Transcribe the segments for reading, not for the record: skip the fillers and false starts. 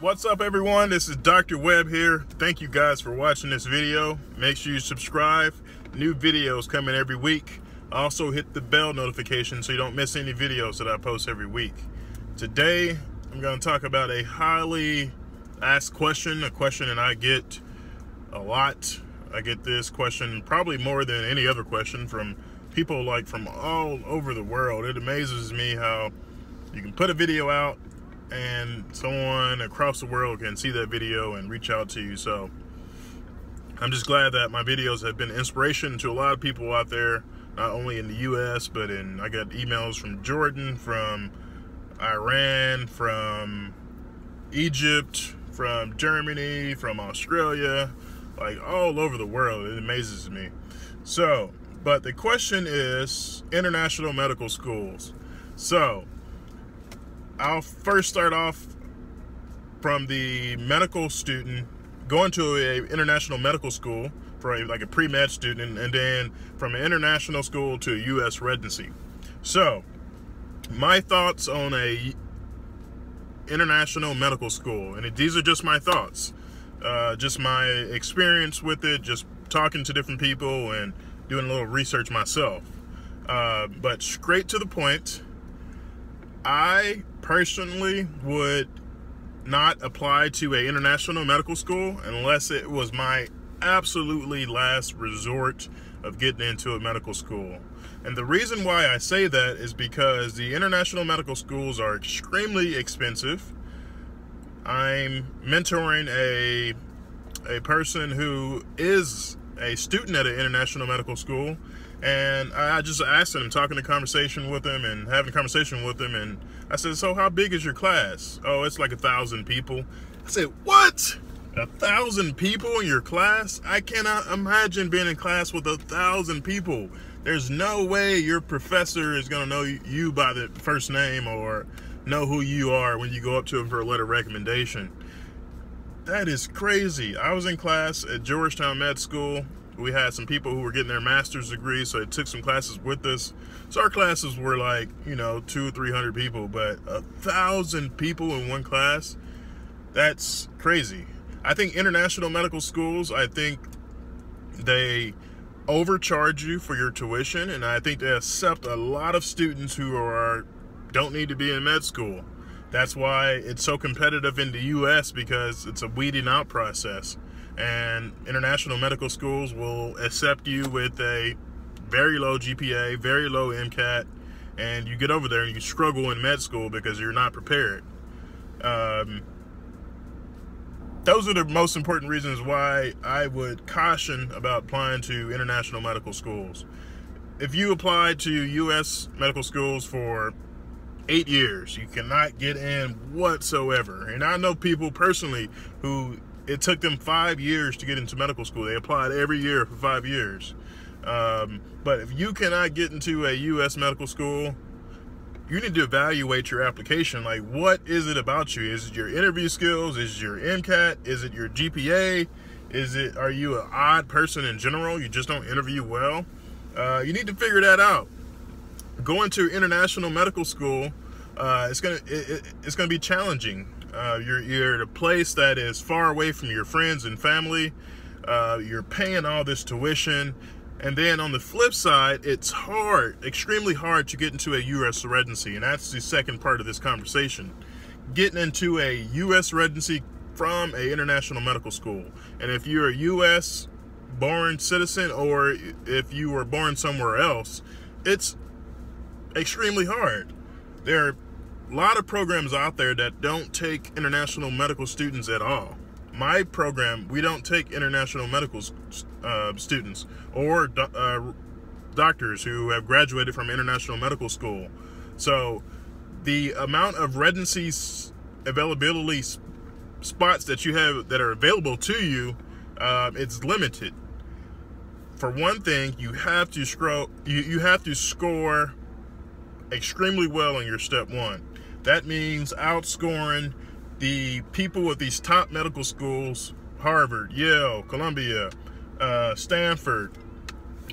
What's up, everyone? This is Dr. Webb here. Thank you guys for watching this video. Make sure you subscribe. New videos coming every week. Also hit the bell notification so you don't miss any videos that I post every week. Today, I'm going to talk about a highly asked question, a question that I get a lot. I get this question probably more than any other question from people like from all over the world. It amazes me how you can put a video out and someone across the world can see that video and reach out to you. So I'm just glad that my videos have been inspiration to a lot of people out there, not only in the US, but I got emails from Jordan, from Iran, from Egypt, from Germany, from Australia, like all over the world. It amazes me. So, but the question is international medical schools. So I'll first start off from the medical student going to an international medical school for like a pre-med student, and then from an international school to a U.S. residency. So my thoughts on a international medical school, and these are just my thoughts, just my experience with it, just talking to different people and doing a little research myself. But straight to the point, I personally would not apply to an international medical school unless it was my absolutely last resort of getting into a medical school. And the reason why I say that is because the international medical schools are extremely expensive. I'm mentoring a person who is a student at an international medical school, and I just asked him, having a conversation with him, and I said, so how big is your class? Oh, it's like 1,000 people. I said, what? 1,000 people in your class? I cannot imagine being in class with 1,000 people. There's no way your professor is gonna know you by the first name or know who you are when you go up to him for a letter of recommendation. That is crazy. I was in class at Georgetown Med School. We had some people who were getting their master's degree, so they took some classes with us. So our classes were like, you know, 200 or 300 people, but 1,000 people in one class, that's crazy. I think international medical schools, I think they overcharge you for your tuition, and I think they accept a lot of students who don't need to be in med school. That's why it's so competitive in the US, because it's a weeding out process. And international medical schools will accept you with a very low GPA, very low MCAT, and you get over there and you struggle in med school because you're not prepared. Those are the most important reasons why I would caution about applying to international medical schools. If you apply to U.S. medical schools for 8 years, you cannot get in whatsoever. And I know people personally who it took them 5 years to get into medical school. They applied every year for 5 years. But if you cannot get into a U.S. medical school, you need to evaluate your application. Like, what is it about you? Is it your interview skills? Is it your MCAT? Is it your GPA? Are you an odd person in general? You just don't interview well? You need to figure that out. Going to international medical school, it's gonna be challenging. You're at a place that is far away from your friends and family. You're paying all this tuition. And then on the flip side, it's hard, extremely hard to get into a U.S. residency. And that's the second part of this conversation. Getting into a U.S. residency from an international medical school. And if you're a U.S. born citizen, or if you were born somewhere else, it's extremely hard. There are a lot of programs out there that don't take international medical students at all. My program, we don't take international medical students or doctors who have graduated from international medical school. So the amount of residency availability spots that you have that are available to you, it's limited. For one thing, you have to score extremely well in your step one. That means outscoring the people with these top medical schools, Harvard, Yale, Columbia, Stanford,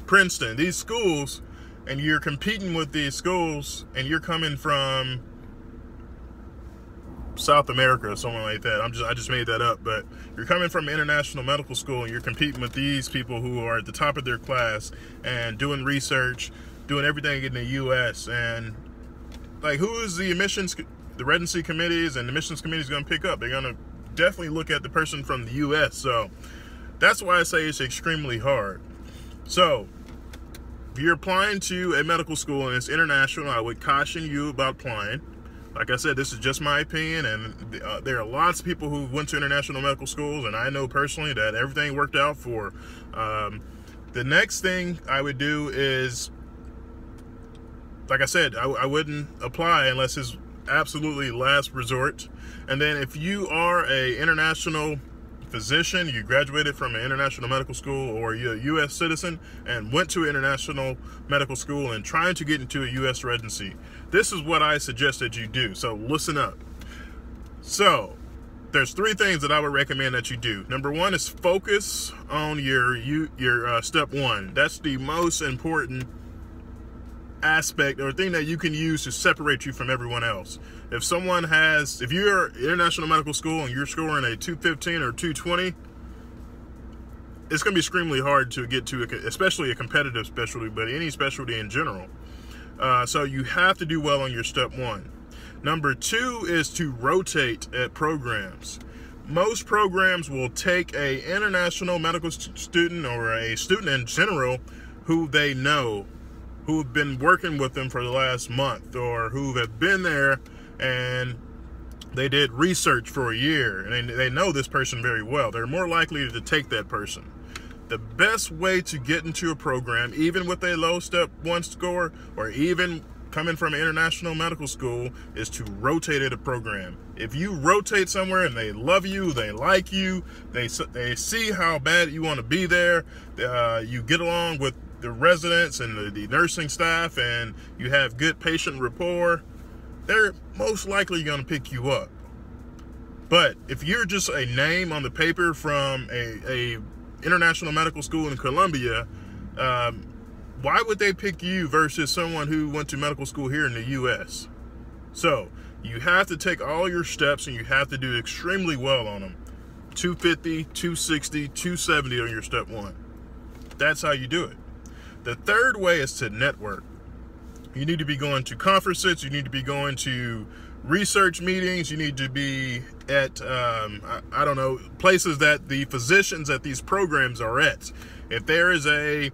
Princeton, these schools, and you're competing with these schools, and you're coming from South America or someone like that. I just made that up. But you're coming from international medical school and you're competing with these people who are at the top of their class and doing research, doing everything in the U.S. And like, who is the admissions, the residency committees and the admissions committees going to pick up? They're going to definitely look at the person from the U.S. So that's why I say it's extremely hard. So if you're applying to a medical school and it's international, I would caution you about applying. Like I said, this is just my opinion, and there are lots of people who went to international medical schools, and I know personally that everything worked out for. The next thing I would do is, like I said, I wouldn't apply unless it's absolutely last resort. And then if you are a international physician, you graduated from an international medical school, or you're a U.S. citizen and went to international medical school and trying to get into a U.S. residency, this is what I suggest that you do. So listen up. So there's three things that I would recommend that you do. Number one is focus on your step one. That's the most important aspect or thing that you can use to separate you from everyone else. If someone has, if you're international medical school and you're scoring a 215 or 220, it's going to be extremely hard to get to, especially a competitive specialty, but any specialty in general. So you have to do well on your step one. Number two is to rotate at programs. Most programs will take a international medical student or a student in general who they know, who've been working with them for the last month, or who have been there and they did research for a year and they know this person very well. They're more likely to take that person. The best way to get into a program, even with a low step one score or even coming from an international medical school, is to rotate at a program. If you rotate somewhere and they love you, they like you, they see how bad you want to be there, you get along with the residents and the nursing staff, and you have good patient rapport, they're most likely going to pick you up. But if you're just a name on the paper from a international medical school in Columbia, why would they pick you versus someone who went to medical school here in the U.S.? So you have to take all your steps and you have to do extremely well on them. 250, 260, 270 on your step one. That's how you do it. The third way is to network. You need to be going to conferences. You need to be going to research meetings. You need to be at, I don't know, places that the physicians at these programs are at. If there is a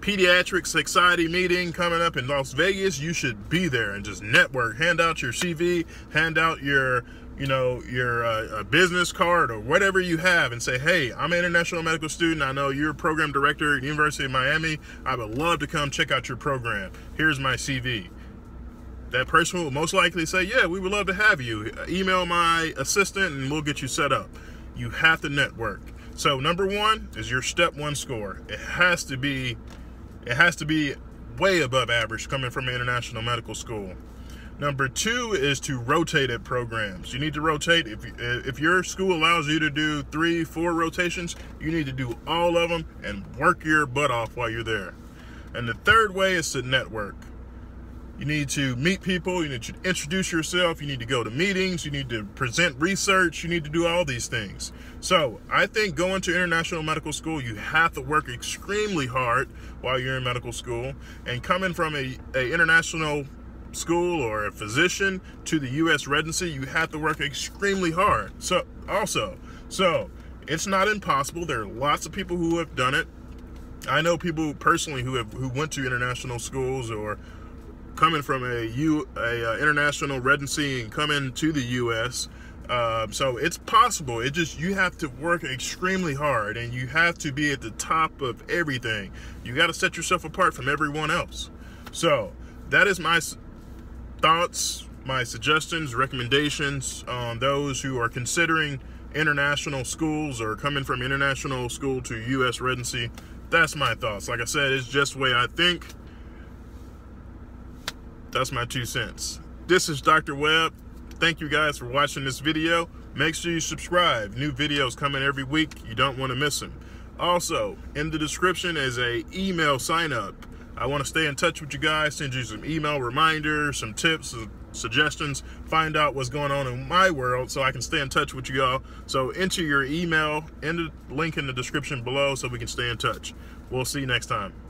pediatric society meeting coming up in Las Vegas, you should be there and just network. Hand out your CV, hand out your, you know, your business card or whatever you have and say, hey, I'm an international medical student. I know you're a program director at the University of Miami. I would love to come check out your program. Here's my CV. That person will most likely say, yeah, we would love to have you. Email my assistant and we'll get you set up. You have to network. So number one is your step one score. It has to be way above average coming from an international medical school. Number two is to rotate at programs. You need to rotate. If your school allows you to do 3-4 rotations, you need to do all of them and work your butt off while you're there. And the third way is to network. You need to meet people. You need to introduce yourself. You need to go to meetings. You need to present research. You need to do all these things. So I think going to international medical school, you have to work extremely hard while you're in medical school. And coming from a international school or a physician to the U.S. residency, you have to work extremely hard. So it's not impossible. There are lots of people who have done it. I know people personally who went to international schools or coming from a international residency and coming to the U.S. So it's possible. It just, you have to work extremely hard and you have to be at the top of everything. You got to set yourself apart from everyone else. So that is my thoughts, my suggestions, recommendations on those who are considering international schools or coming from international school to U.S. residency. That's my thoughts. Like I said, it's just the way I think. That's my 2 cents. This is Dr. Webb. Thank you guys for watching this video. Make sure you subscribe. New videos coming every week. You don't want to miss them. Also, in the description is an email sign up. I want to stay in touch with you guys, send you some email reminders, some tips, suggestions, find out what's going on in my world so I can stay in touch with you all. So enter your email in the link in the description below so we can stay in touch. We'll see you next time.